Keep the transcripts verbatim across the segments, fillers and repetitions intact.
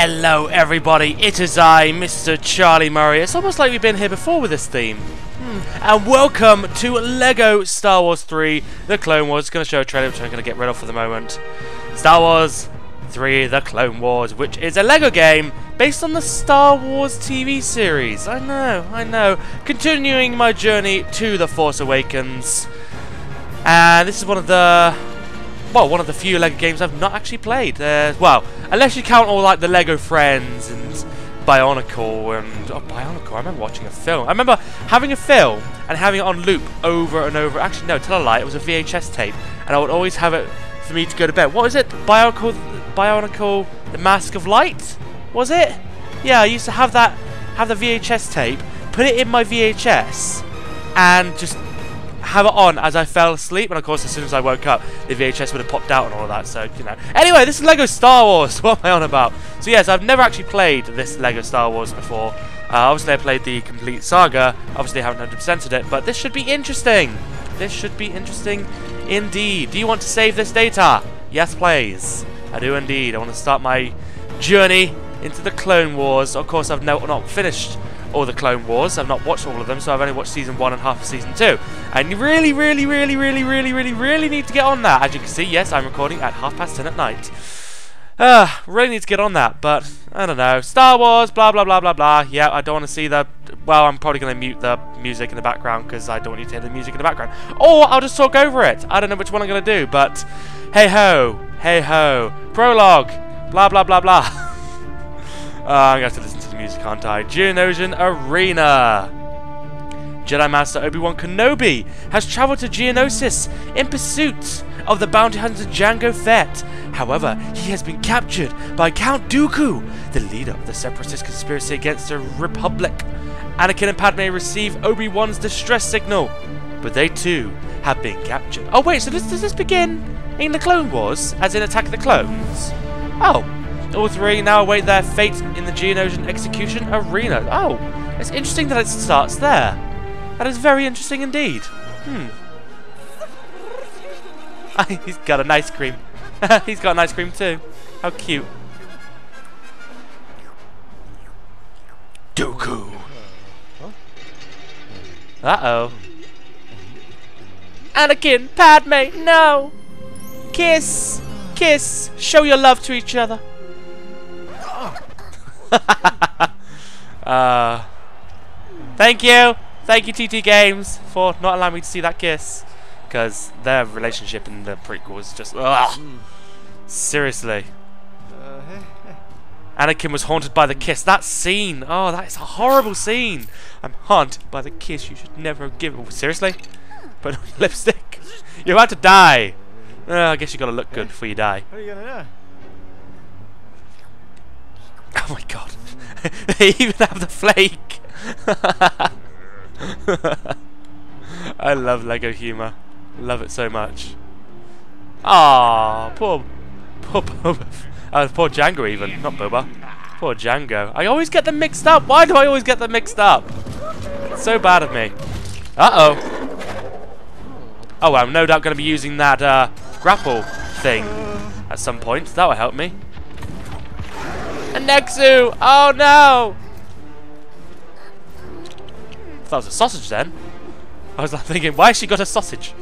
Hello everybody, it is I, Mister Charlie Murray. It's almost like we've been here before with this theme. Hmm. And welcome to LEGO Star Wars three, The Clone Wars. It's going to show a trailer which I'm going to get rid of for the moment. Star Wars three, The Clone Wars, which is a LEGO game based on the Star Wars T V series. I know, I know. Continuing my journey to The Force Awakens. And this is one of the... well, one of the few LEGO games I've not actually played. Uh, well, unless you count all like the LEGO Friends and Bionicle and... oh, Bionicle, I remember watching a film. I remember having a film and having it on loop over and over. Actually, no, tell a lie, it was a V H S tape. And I would always have it for me to go to bed. What was it? Bionicle, Bionicle, The Mask of Light? Was it? Yeah, I used to have that, have the V H S tape, put it in my V H S, and just... have it on as I fell asleep, and of course as soon as I woke up the V H S would have popped out and all of that, so you know. Anyway, this is LEGO Star Wars, what am I on about? So yes, I've never actually played this LEGO Star Wars before. uh, obviously I played the complete saga, obviously I haven't one hundred percented it, but this should be interesting. This should be interesting indeed. Do you want to save this data? Yes please, I do indeed. I want to start my journey into the Clone Wars. Of course I've no, not finished all the Clone Wars. I've not watched all of them, so I've only watched season one and half of season two. And you really, really, really, really, really, really, really need to get on that. As you can see, yes, I'm recording at half past ten at night. Uh, really need to get on that, but I don't know. Star Wars, blah, blah, blah, blah, blah. Yeah, I don't want to see the... well, I'm probably going to mute the music in the background because I don't want you to hear the music in the background. Or I'll just talk over it. I don't know which one I'm going to do, but hey-ho, hey-ho. Prologue, blah, blah, blah, blah. uh, I'm going to have to listen to music, aren't I? Geonosian Arena. Jedi Master Obi-Wan Kenobi has travelled to Geonosis in pursuit of the bounty hunter Jango Fett. However, he has been captured by Count Dooku, the leader of the Separatist conspiracy against the Republic. Anakin and Padme receive Obi-Wan's distress signal, but they too have been captured. Oh wait, so does, does this begin in the Clone Wars, as in Attack of the Clones? Oh. All three now await their fate in the Geonosian Execution Arena. Oh, it's interesting that it starts there. That is very interesting indeed. Hmm. He's got an ice cream. He's got an ice cream too. How cute. Dooku. Uh-oh. Anakin, Padme, no! Kiss! Kiss! Show your love to each other. uh, thank you, thank you T T Games for not allowing me to see that kiss, because their relationship in the prequel is just ugh. Seriously. Anakin was haunted by the kiss. That scene, oh, that is a horrible scene. I'm haunted by the kiss you should never have given. Oh, seriously? Put on your lipstick. You're about to die. Oh, I guess you gotta look good before you die. What are you gonna die? Oh my god. They even have the flake. I love LEGO humour. Love it so much. Ah, poor poor Boba. Uh, poor Jango even, not Boba. Poor Jango. I always get them mixed up. Why do I always get them mixed up? It's so bad of me. Uh-oh. Oh, I'm no doubt going to be using that uh, grapple thing at some point. That will help me. A Nexu! Oh no! I thought it was a sausage then. I was like thinking, why has she got a sausage?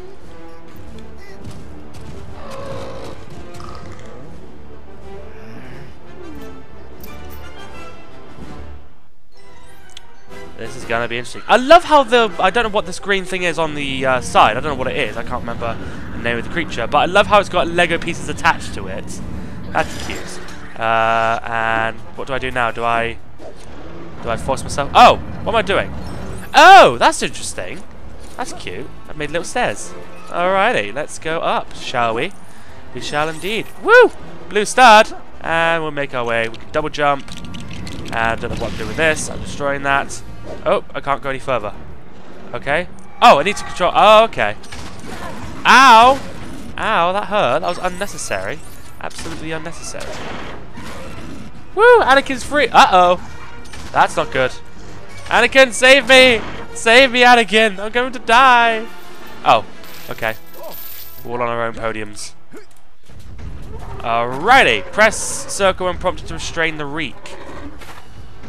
This is gonna be interesting. I love how the... I don't know what this green thing is on the uh, side. I don't know what it is. I can't remember the name of the creature. But I love how it's got Lego pieces attached to it. That's cute. Uh, and what do I do now? Do I do I force myself? Oh, what am I doing? Oh, that's interesting. That's cute. I made little stairs. Alrighty, let's go up, shall we? We shall indeed. Woo! Blue starred, and we'll make our way. We can double jump. And I don't know what I'm doing with this. I'm destroying that. Oh, I can't go any further. Okay. Oh, I need to control. Oh, okay. Ow! Ow! That hurt. That was unnecessary. Absolutely unnecessary. Woo! Anakin's free! Uh-oh! That's not good. Anakin, save me! Save me, Anakin! I'm going to die! Oh, okay. We're all on our own podiums. Alrighty, press circle when prompted to restrain the Reek.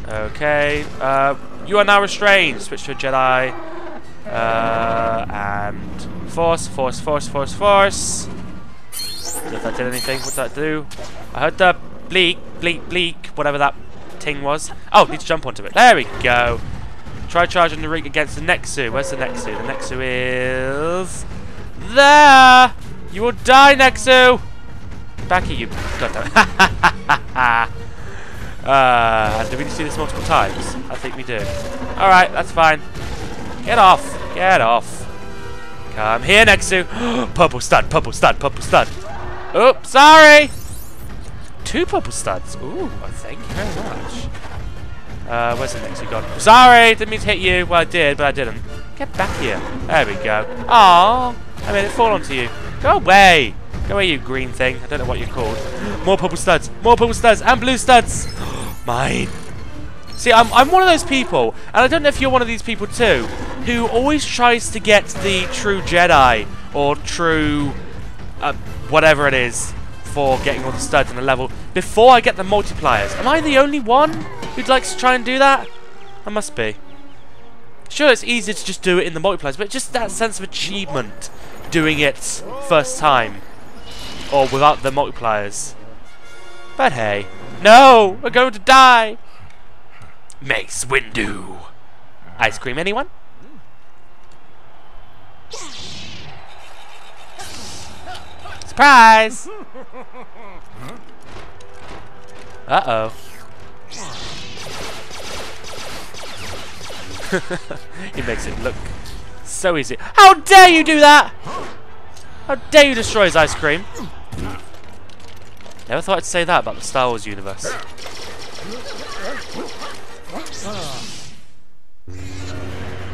Okay, uh, you are now restrained. Switch to a Jedi. Uh, and force, force, force, force, force. If that did anything, what did that do? I heard the bleak, bleak, bleak, whatever that ting was. Oh, need to jump onto it. There we go. Try charging the Reek against the Nexu. Where's the Nexu? The Nexu is there. You will die, Nexu. Back at you. Goddamn. uh, do we need to do this multiple times? I think we do. All right, that's fine. Get off. Get off. Come here, Nexu. Purple stud. Purple stud. Purple stud. Oops, sorry. Two purple studs. Ooh, thank you very much. Uh, where's the Nexu gone? Sorry, didn't mean to hit you. Well, I did, but I didn't. Get back here. There we go. Aww, I made it fall onto you. Go away. Go away, you green thing. I don't know what you're called. More purple studs. More purple studs and blue studs. Mine. See, I'm, I'm one of those people, and I don't know if you're one of these people too, who always tries to get the true Jedi or true uh, whatever it is for getting all the studs in the level before I get the multipliers. Am I the only one who'd like to try and do that? I must be. Sure, it's easier to just do it in the multipliers, but just that sense of achievement doing it first time. Or without the multipliers. But hey. No! We're going to die! Mace Windu! Ice cream, anyone? Surprise! Uh-oh. He makes it look so easy. How dare you do that! How dare you destroy his ice cream! Never thought I'd say that about the Star Wars universe.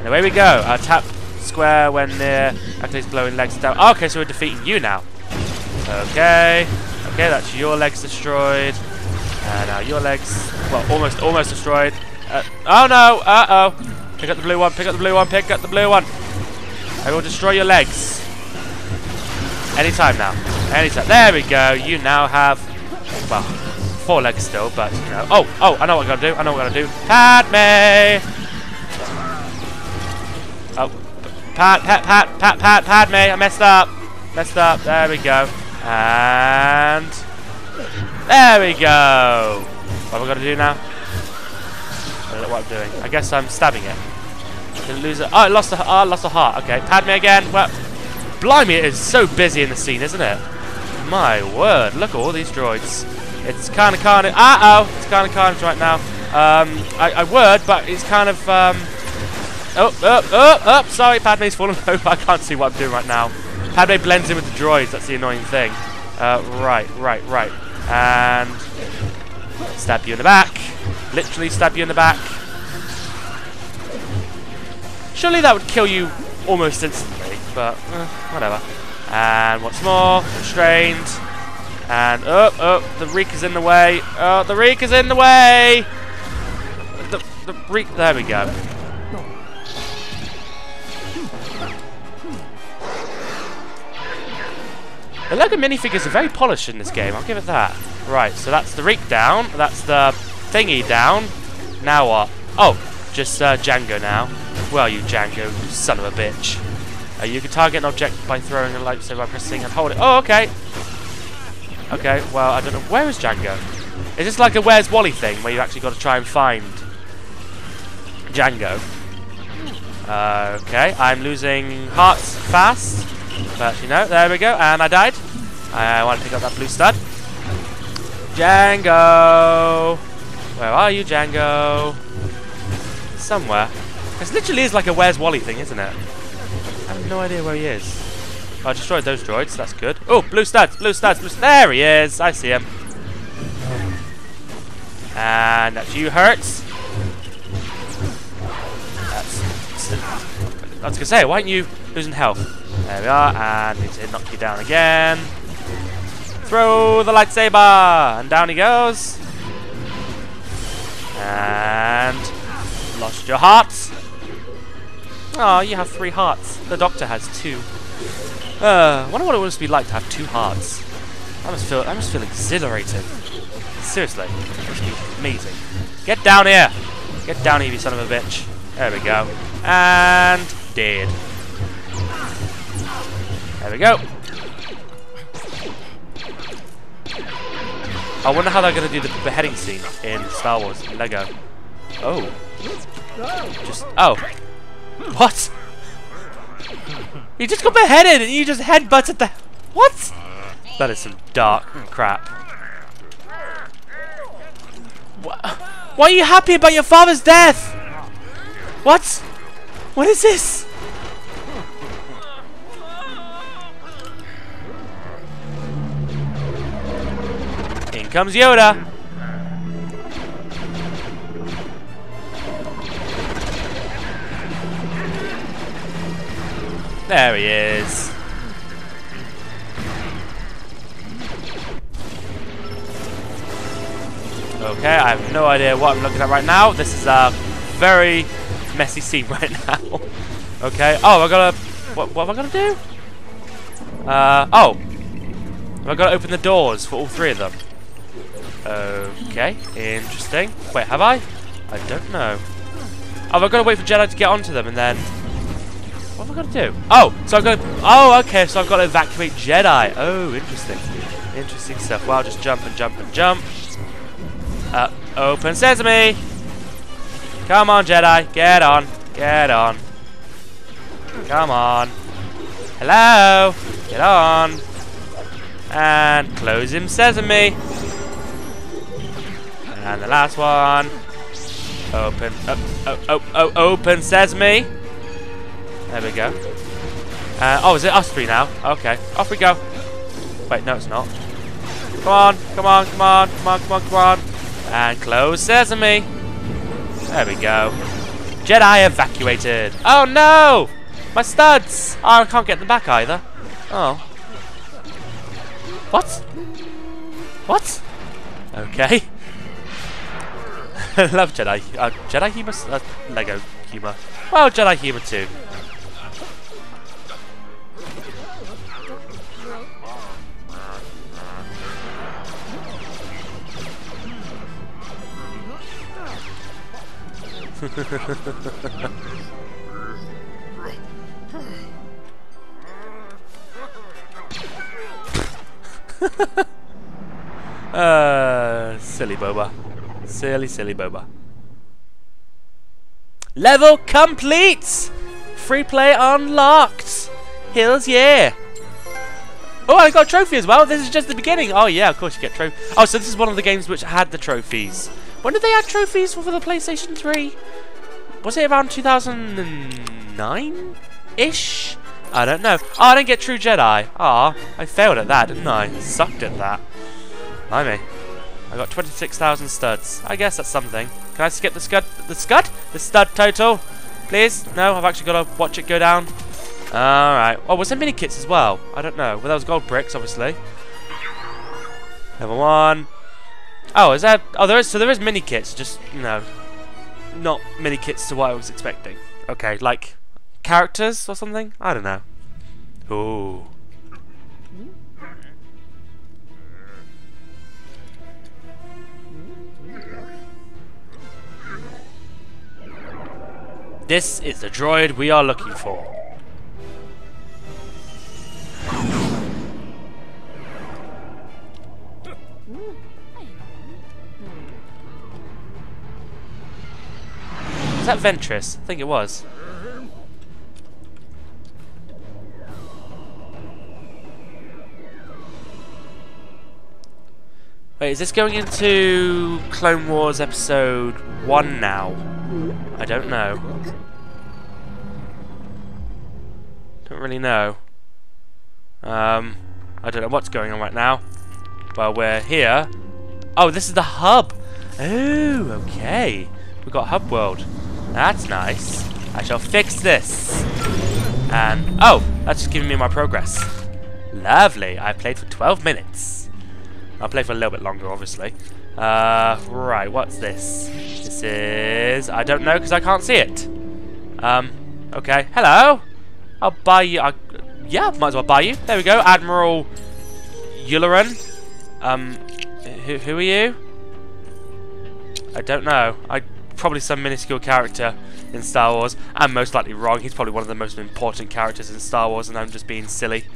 And away we go. Our tap square when near activates blowing legs down. Oh, okay, so we're defeating you now. Okay. Okay, that's your legs destroyed. And now your legs. Well, almost, almost destroyed. Uh, oh no! Uh oh! Pick up the blue one. Pick up the blue one. Pick up the blue one. I will destroy your legs. Anytime now. Anytime. There we go. You now have, well, four legs still, but you know. Oh, oh! I know what I'm gonna do. I know what I'm gonna do. Padme. Oh, pat, pat, pat, pat, pat, Padme. I messed up. Messed up. There we go. And there we go. What have I got to do now? I don't know what I'm doing. I guess I'm stabbing it. Did it lose it? Oh, it lost a. Oh, I lost a heart. Okay, Padme again. Well. Blimey, it is so busy in the scene, isn't it? My word, look at all these droids. It's kind of carnage. Uh oh, it's kind of carnage right now. Um, I, I would, but it's kind of. Um, oh, oh, oh, oh, sorry, Padme's fallen over. I can't see what I'm doing right now. Padme blends in with the droids, that's the annoying thing. Uh, right, right, right. And. Stab you in the back. Literally stab you in the back. Surely that would kill you almost instantly, but uh, whatever. And once more, restrained. And oh, oh, the Reek is in the way. Oh, the Reek is in the way. The, the Reek, there we go. The LEGO minifigures are very polished in this game, I'll give it that. Right, so that's the Reek down. That's the thingy down. Now what? Oh, just uh, Jango now. Well, you Jango, you son of a bitch. Uh, you can target an object by throwing a lightsaber by pressing and hold it. Oh, okay. Okay, well, I don't know. Where is Jango? Is this like a Where's Wally thing where you actually got to try and find Jango? Uh, okay, I'm losing hearts fast. But, you know, there we go. And I died. I want to pick up that blue stud. Jango! Where are you, Jango? Somewhere. This literally is like a Where's Wally thing, isn't it? I have no idea where he is. Oh, I destroyed those droids, so that's good. Oh, blue studs, blue studs, blue studs. There he is, I see him. And that's you, Hurts. That's, I was going to say, why aren't you losing health? There we are, and need to knock you down again. Throw the lightsaber, and down he goes. And lost your hearts. Oh, you have three hearts. The doctor has two. Uh, I wonder what it would be like to have two hearts. I must feel, I must feel exhilarated. Seriously, this would be amazing. Get down here! Get down here, you son of a bitch. There we go. And dead. There we go. I wonder how they're going to do the beheading scene in Star Wars LEGO. Oh. Just, oh. What? You just got beheaded and you just headbutted the... What? That is some dark crap. Why are you happy about your father's death? What? What is this? In comes Yoda. There he is. Okay, I have no idea what I'm looking at right now. This is a very messy scene right now. Okay. Oh, I gotta. What, what am I gonna do? Uh oh. I gotta open the doors for all three of them. Okay. Interesting. Wait, have I? I don't know. Oh, I've got to wait for Jedi to get onto them and then. What have I got to do? Oh, so I've got. To... Oh, okay. So I've got to evacuate Jedi. Oh, interesting. Interesting stuff. Well, I'll just jump and jump and jump. Uh, open sesame! Come on, Jedi. Get on. Get on. Come on. Hello. Get on. And close him sesame. And the last one. Open. Oh, oh, oh, oh, open sesame. There we go. Uh, oh, is it us three now? Okay. Off we go. Wait, no, it's not. Come on. Come on. Come on. Come on. Come on. Come on. And close sesame. There we go. Jedi evacuated. Oh no! My studs! Oh, I can't get them back either. Oh. What? What? Okay. I love Jedi. Uh, Jedi humor? Uh, LEGO humor. Well, Jedi humor too. uh, silly Boba. Silly, silly Boba. Level complete! Free play unlocked! Hills, yeah! Oh, I got a trophy as well. This is just the beginning. Oh, yeah, of course you get trophy. Oh, so this is one of the games which had the trophies. When did they add trophies for the PlayStation three? Was it around two thousand nine-ish? I don't know. Oh, I didn't get True Jedi. Ah, oh, I failed at that, didn't I? Sucked at that. Blimey. I got twenty-six thousand studs. I guess that's something. Can I skip the scud? The scud? The stud total? Please? No, I've actually got to watch it go down. Alright. Oh, was there mini kits as well? I don't know. Well, there was gold bricks, obviously. Level one. Oh, is that? Oh, there is. So there is mini kits. Just you know, not mini kits to what I was expecting. Okay, like characters or something. I don't know. Ooh. This is the droid we are looking for. Was that Ventress? I think it was. Wait, is this going into Clone Wars episode one now? I don't know. Don't really know. Um, I don't know what's going on right now. Well, we're here. Oh, this is the hub. Oh, okay. We've got Hub World. That's nice. I shall fix this. And, oh, that's just giving me my progress. Lovely. I played for twelve minutes. I'll play for a little bit longer, obviously. Uh, right, what's this? This is... I don't know, because I can't see it. Um, okay. Hello. I'll buy you... I, yeah, might as well buy you. There we go. Admiral Yularen. Um, who, who are you? I don't know. I probably some minuscule character in Star Wars. I'm most likely wrong. He's probably one of the most important characters in Star Wars, and I'm just being silly.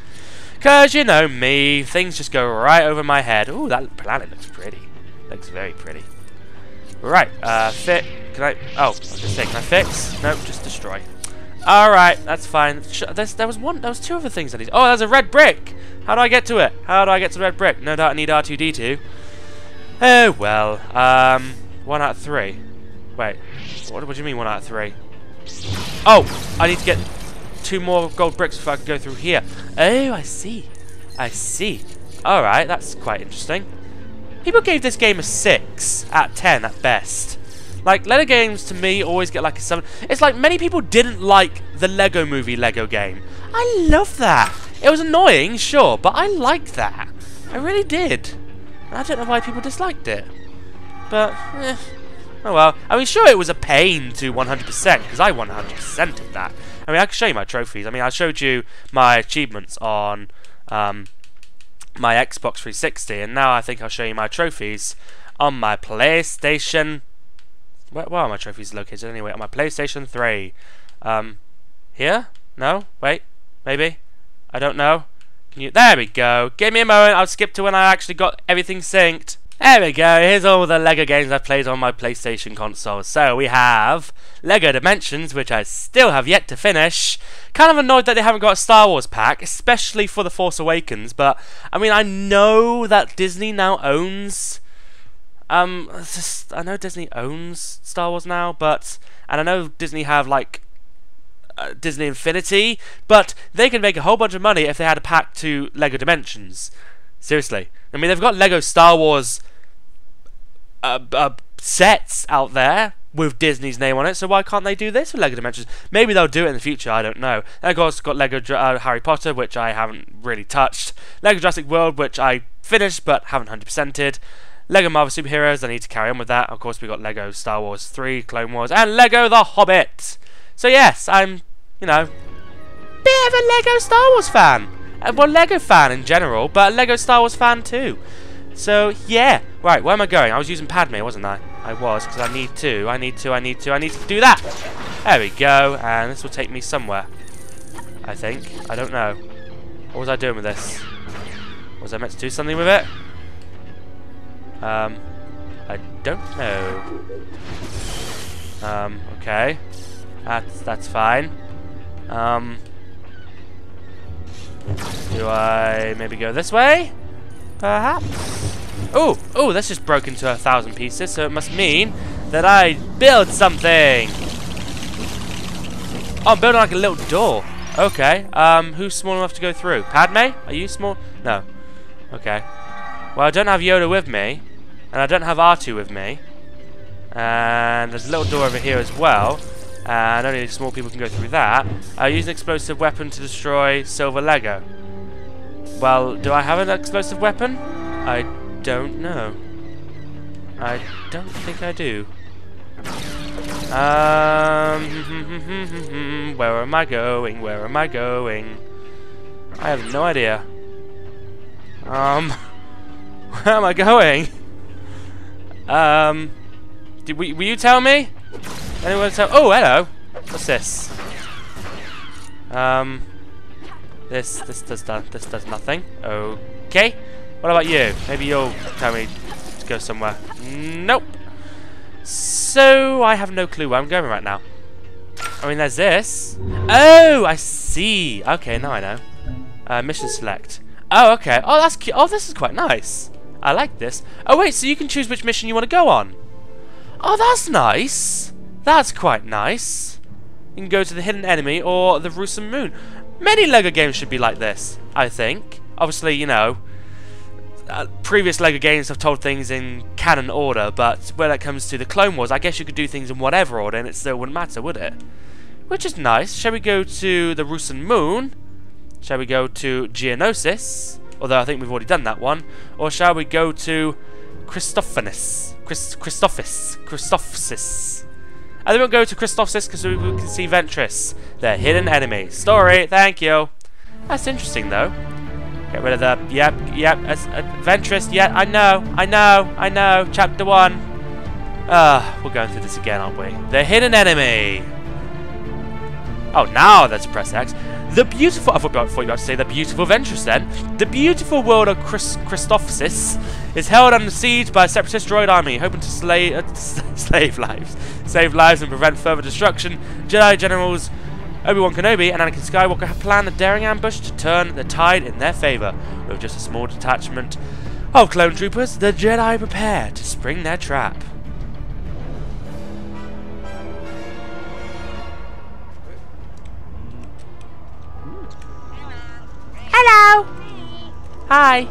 Cause you know me, things just go right over my head. Ooh, that planet looks pretty. Looks very pretty. Right, uh, fit. Can I? Oh, I was just saying, can I fix? No, just destroy. All right, that's fine. There's, there was one. There was two other things I need. Oh, there's a red brick. How do I get to it? How do I get to the red brick? No doubt I need R two D two. Oh well. Um, one out of three. Wait, what, what do you mean one out of three? Oh, I need to get two more gold bricks if I can go through here. Oh, I see. I see. Alright, that's quite interesting. People gave this game a six out of ten at best. Like, LEGO games to me always get like a seven. It's like many people didn't like the LEGO movie LEGO game. I love that. It was annoying, sure, but I liked that. I really did. I don't know why people disliked it. But, eh. Oh well. I mean, sure, it was a pain to one hundred percent, because I one hundred percented that. I mean, I can show you my trophies. I mean, I showed you my achievements on um, my Xbox three sixty, and now I think I'll show you my trophies on my PlayStation. Where, where are my trophies located anyway? On my PlayStation three. Um, here? No? Wait. Maybe? I don't know. Can you? There we go. Give me a moment. I'll skip to when I actually got everything synced. There we go, here's all the LEGO games I've played on my PlayStation console. So we have LEGO Dimensions, which I still have yet to finish. Kind of annoyed that they haven't got a Star Wars pack, especially for The Force Awakens, but I mean, I know that Disney now owns... Um, just, I know Disney owns Star Wars now, but... And I know Disney have, like... Uh, Disney Infinity, but they could make a whole bunch of money if they had a pack to LEGO Dimensions. Seriously. I mean, they've got LEGO Star Wars uh, uh, sets out there with Disney's name on it, so why can't they do this with LEGO Dimensions? Maybe they'll do it in the future, I don't know. And of course, they've got LEGO uh, Harry Potter, which I haven't really touched. LEGO Jurassic World, which I finished but haven't one hundred percented. LEGO Marvel Super Heroes, I need to carry on with that. Of course, we've got LEGO Star Wars three, Clone Wars, and LEGO The Hobbit. So yes, I'm, you know, a bit of a LEGO Star Wars fan. Uh, well, LEGO fan in general, but LEGO Star Wars fan too. So, yeah. Right, where am I going? I was using Padme, wasn't I? I was, because I need to. I need to, I need to, I need to do that. There we go, and this will take me somewhere. I think. I don't know. What was I doing with this? Was I meant to do something with it? Um, I don't know. Um, okay. That's, that's fine. Um... Do I maybe go this way? Perhaps? Oh, oh, that's just broken into a thousand pieces, so it must mean that I build something! Oh, I'm building like a little door. Okay, um, who's small enough to go through? Padme? Are you small? No. Okay. Well, I don't have Yoda with me, and I don't have R two with me. And there's a little door over here as well. And only small people can go through that. I use an explosive weapon to destroy silver LEGO. Well, do I have an explosive weapon? I don't know. I don't think I do. Um, where am I going? Where am I going? I have no idea. Um, where am I going? Um, did we? Will you tell me? Anyone tell? Oh, hello. What's this? Um, this this does this does nothing. Okay. What about you? Maybe you'll tell me to go somewhere. Nope. So I have no clue where I'm going right now. I mean, there's this. Oh, I see. Okay, now I know. Uh, mission select. Oh, okay. Oh, that's cute. Oh, this is quite nice. I like this. Oh wait, so you can choose which mission you want to go on. Oh, that's nice. That's quite nice. You can go to the Hidden Enemy or the Rusum Moon. Many LEGO games should be like this, I think. Obviously, you know, uh, previous LEGO games have told things in canon order, but when it comes to the Clone Wars, I guess you could do things in whatever order and it still wouldn't matter, would it? Which is nice. Shall we go to the Rusum Moon? Shall we go to Geonosis? Although I think we've already done that one. Or shall we go to Christophsis? Christophsis. Christophsis. I think we'll go to Christophsis because we, we can see Ventress, the hidden enemy. Story, thank you. That's interesting, though. Get rid of the, yep, yep, as, uh, Ventress, yeah, I know, I know, I know, chapter one. Ah, uh, we're going through this again, aren't we? The hidden enemy. Oh, now let's press X. The beautiful, I thought you were about to say the beautiful Ventress then. The beautiful world of Chris, Christophsis is held under siege by a separatist droid army, hoping to slay, uh, slave lives, save lives and prevent further destruction. Jedi generals Obi-Wan Kenobi and Anakin Skywalker have planned a daring ambush to turn the tide in their favour. With just a small detachment of clone troopers, the Jedi prepare to spring their trap. Hello! Hi!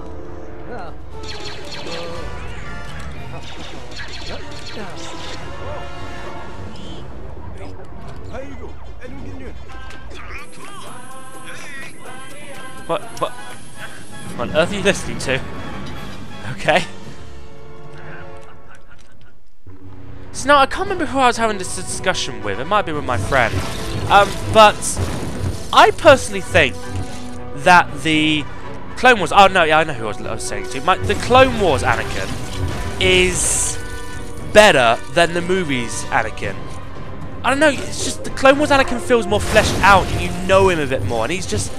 What, what on earth are you listening to? Okay. So now I can't remember who I was having this discussion with. It might be with my friend. Um, but I personally think that the Clone Wars. Oh no, yeah, I know who I was, I was saying to. My, the Clone Wars Anakin is better than the movies Anakin. I don't know. It's just the Clone Wars Anakin feels more fleshed out. You know him a bit more, and he's just.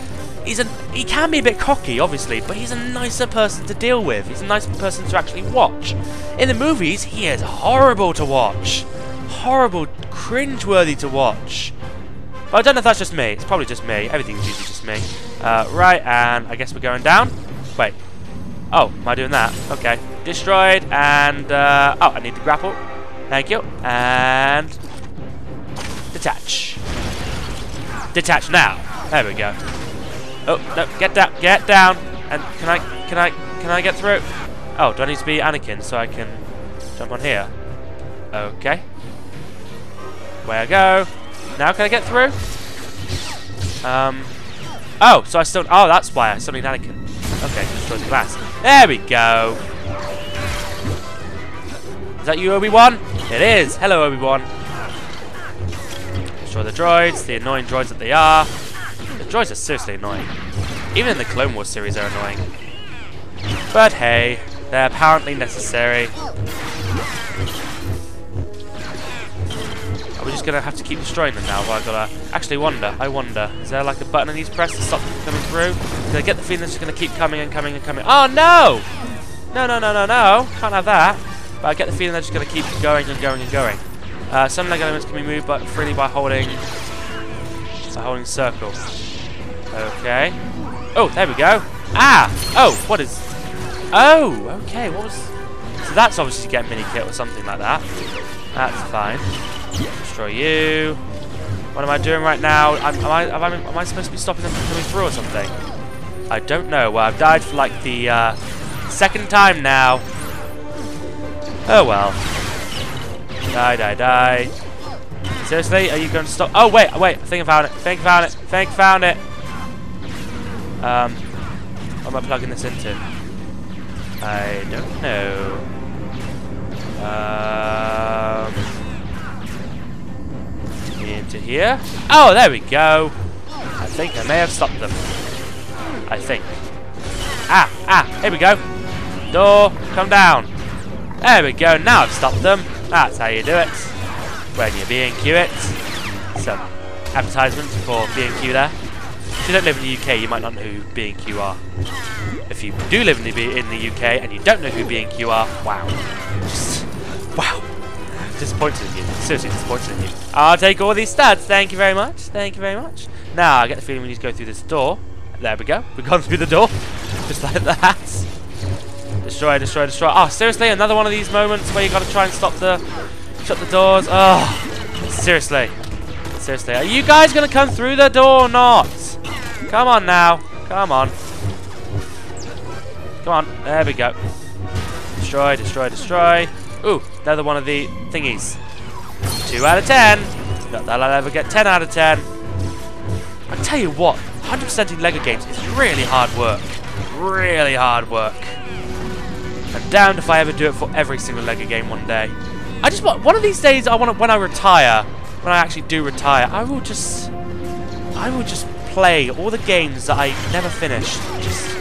He's a, he can be a bit cocky, obviously, but he's a nicer person to deal with. He's a nicer person to actually watch. In the movies, he is horrible to watch. Horrible, cringe-worthy to watch. But I don't know if that's just me. It's probably just me. Everything's usually just me. Uh, right, and I guess we're going down. Wait. Oh, am I doing that? Okay. Destroyed, and... Uh, oh, I need to grapple. Thank you. And... Detach. Detach now. There we go. Oh, no, get down, get down, and can I, can I, can I get through? Oh, do I need to be Anakin so I can jump on here? Okay. Where I go? Now can I get through? Um, oh, so I still, oh, that's why I still need Anakin. Okay, destroy the glass. There we go. Is that you, Obi-Wan? It is. Hello, Obi-Wan. Destroy the droids, the annoying droids that they are. Droids are seriously annoying. Even in the Clone Wars series they're annoying. But hey, they're apparently necessary. Are we just going to have to keep destroying them now? Well, I gotta actually wonder, I wonder. Is there like a button I need to press to stop them coming through? Because I get the feeling they're just going to keep coming and coming and coming. Oh no! No, no, no, no, no. Can't have that. But I get the feeling they're just going to keep going and going and going. Uh, some Lego elements can be moved but freely by holding... by holding circle. Okay. Oh, there we go. Ah! Oh, what is... Oh, okay, what was... So that's obviously to get a mini kit or something like that. That's fine. Destroy you. What am I doing right now? I'm, am, I, am, I, am I supposed to be stopping them from coming through or something? I don't know. Well, I've died for like the uh, second time now. Oh, well. Die, die, die. Seriously? Are you going to stop? Oh, wait, wait. I think I found it. I think I found it. I think I found it. Um, what am I plugging this into? I don't know. Um, into here. Oh, there we go. I think I may have stopped them. I think. Ah, ah, here we go. Door, come down. There we go. Now I've stopped them. That's how you do it. When you B and Q it. Some advertisements for B and Q there. If you don't live in the U K, you might not know who B and Q are. If you do live in the, in the U K and you don't know who B and Q are, wow. Just, wow. Disappointed in you. Seriously disappointed in you. I'll take all these stats. Thank you very much. Thank you very much. Now, I get the feeling we need to go through this door. There we go. We've gone through the door. Just like that. Destroy, destroy, destroy. Oh, seriously? Another one of these moments where you got to try and stop the... Shut the doors. Oh, seriously. Seriously. Are you guys going to come through the door or not? Come on now. Come on. Come on. There we go. Destroy, destroy, destroy. Ooh, another one of the thingies. Two out of ten. Not that I'll ever get ten out of ten. I tell you what, one hundred percent in LEGO games is really hard work. Really hard work. I'm damned if I ever do it for every single LEGO game one day. I just want, one of these days I want to, when I retire, when I actually do retire, I will just, I will just play all the games that I never finished, just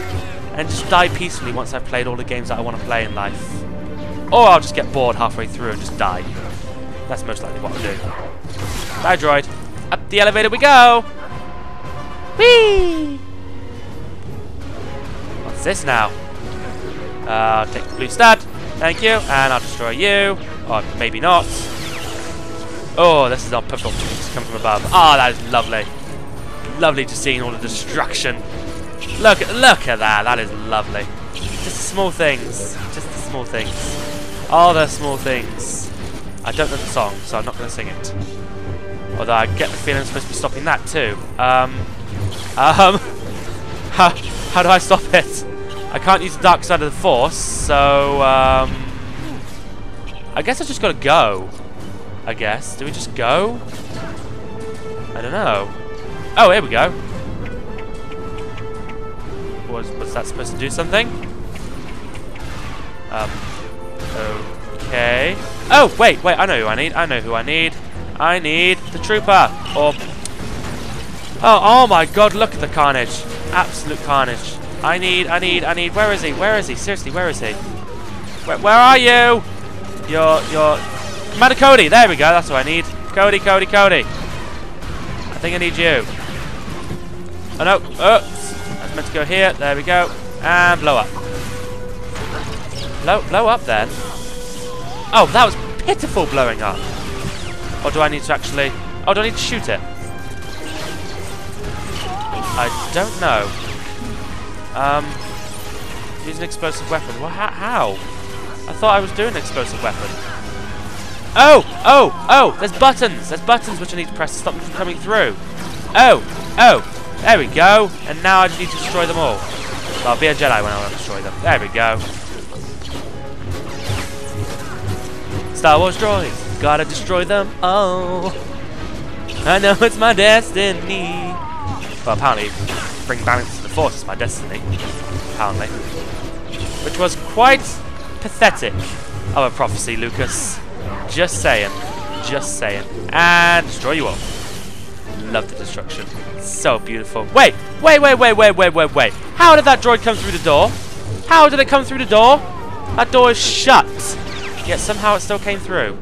and just die peacefully once I've played all the games that I want to play in life. Or I'll just get bored halfway through and just die. That's most likely what I'll do. Die, droid. Up the elevator we go! Whee! What's this now? Uh, I'll take the blue stud. Thank you. And I'll destroy you. Or maybe not. Oh, this is our purple. It's come from above. Ah, oh, that is lovely. Lovely to see all the destruction. Look, look at that. That is lovely. Just small things. Just the small things. Oh, the small things. I don't know the song, so I'm not going to sing it. Although I get the feeling I'm supposed to be stopping that too. Um, um, how, how do I stop it? I can't use the dark side of the Force, so um, I guess I just got to go. I guess. Do we just go? I don't know. Oh, here we go. Was, was that supposed to do something? Um, okay. Oh, wait, wait, I know who I need. I know who I need. I need the trooper. Or oh, oh my god, look at the carnage. Absolute carnage. I need, I need, I need. Where is he? Where is he? Seriously, where is he? Where, where are you? You're, you're... Commander Cody. There we go. That's what I need. Cody, Cody, Cody. I think I need you. Oh, no. Oh, I was meant to go here. There we go. And blow up. Blow, blow up then. Oh, that was pitiful blowing up. Or do I need to actually... Oh, do I need to shoot it? I don't know. Um, use an explosive weapon. Well, how? I thought I was doing an explosive weapon. Oh! Oh! Oh! There's buttons! There's buttons which I need to press to stop them from coming through. Oh! Oh! There we go. And now I just need to destroy them all. So I'll be a Jedi when I want to destroy them. There we go. Star Wars droids. Gotta destroy them all. I know it's my destiny. Well, apparently, bring balance to the Force is my destiny. Apparently. Which was quite pathetic of a prophecy, Lucas. Just saying. Just saying. And destroy you all. Love the destruction. So beautiful. Wait, wait, wait, wait, wait, wait, wait, wait. How did that droid come through the door? How did it come through the door? That door is shut. Yet somehow it still came through.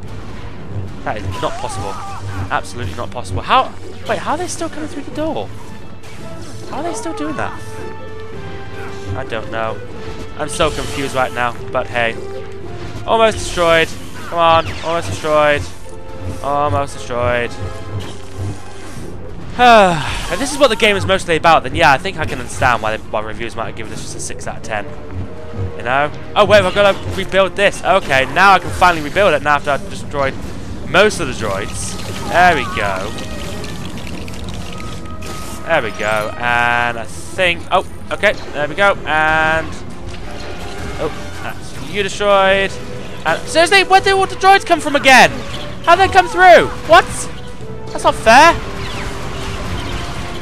That is not possible. Absolutely not possible. How? Wait, how are they still coming through the door? How are they still doing that? I don't know. I'm so confused right now, but hey. Almost destroyed. Come on. Almost destroyed. Almost destroyed. If this is what the game is mostly about, then yeah, I think I can understand why, they, why reviews might have given this just a six out of ten. You know? Oh, wait, I've got to rebuild this. Okay, now I can finally rebuild it now after I've destroyed most of the droids. There we go. There we go. And I think... Oh, okay. There we go. And... Oh, that's you destroyed. And seriously, where do all the droids come from again? How'd they come through? What? That's not fair.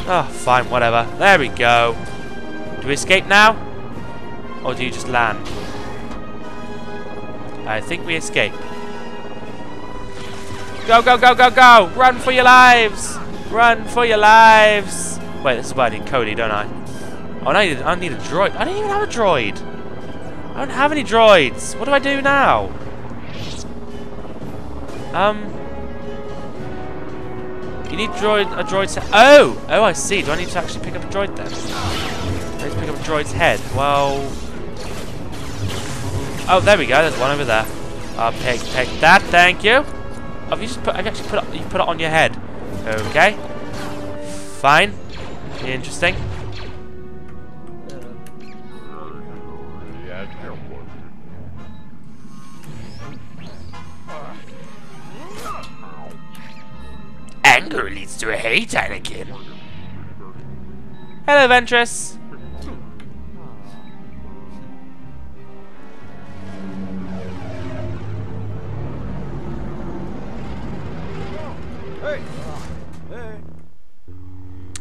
Oh, fine. Whatever. There we go. Do we escape now? Or do you just land? I think we escape. Go, go, go, go, go! Run for your lives! Run for your lives! Wait, this is where I need Cody, don't I? Oh, I need, I need a droid. I don't even have a droid. I don't have any droids. What do I do now? Um... You need droid, a droid to... Oh! Oh, I see. Do I need to actually pick up a droid then? I need to pick up a droid's head. Well... Oh, there we go. There's one over there. I'll pick, pick that. Thank you. Have you just put? I've actually put it, you put it on your head. Okay. Fine. Interesting. Anger leads to hate, Anakin. Hello, Ventress.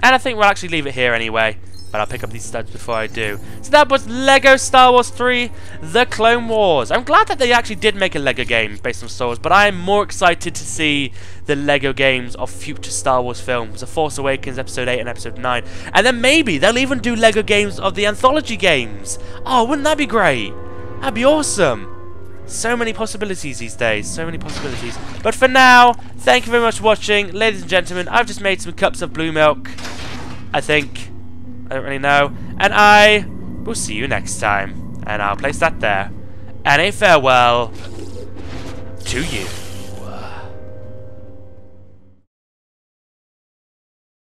And I think we'll actually leave it here anyway. but I'll pick up these studs before I do. So that was LEGO Star Wars three, The Clone Wars. I'm glad that they actually did make a LEGO game based on Star Wars, but I am more excited to see the LEGO games of future Star Wars films, The Force Awakens Episode eight and Episode nine. And then maybe they'll even do LEGO games of the anthology games. Oh, wouldn't that be great? That'd be awesome. So many possibilities these days, so many possibilities. But for now, thank you very much for watching. Ladies and gentlemen, I've just made some cups of blue milk, I think. I don't really know. And I will see you next time. And I'll place that there. And a farewell to you.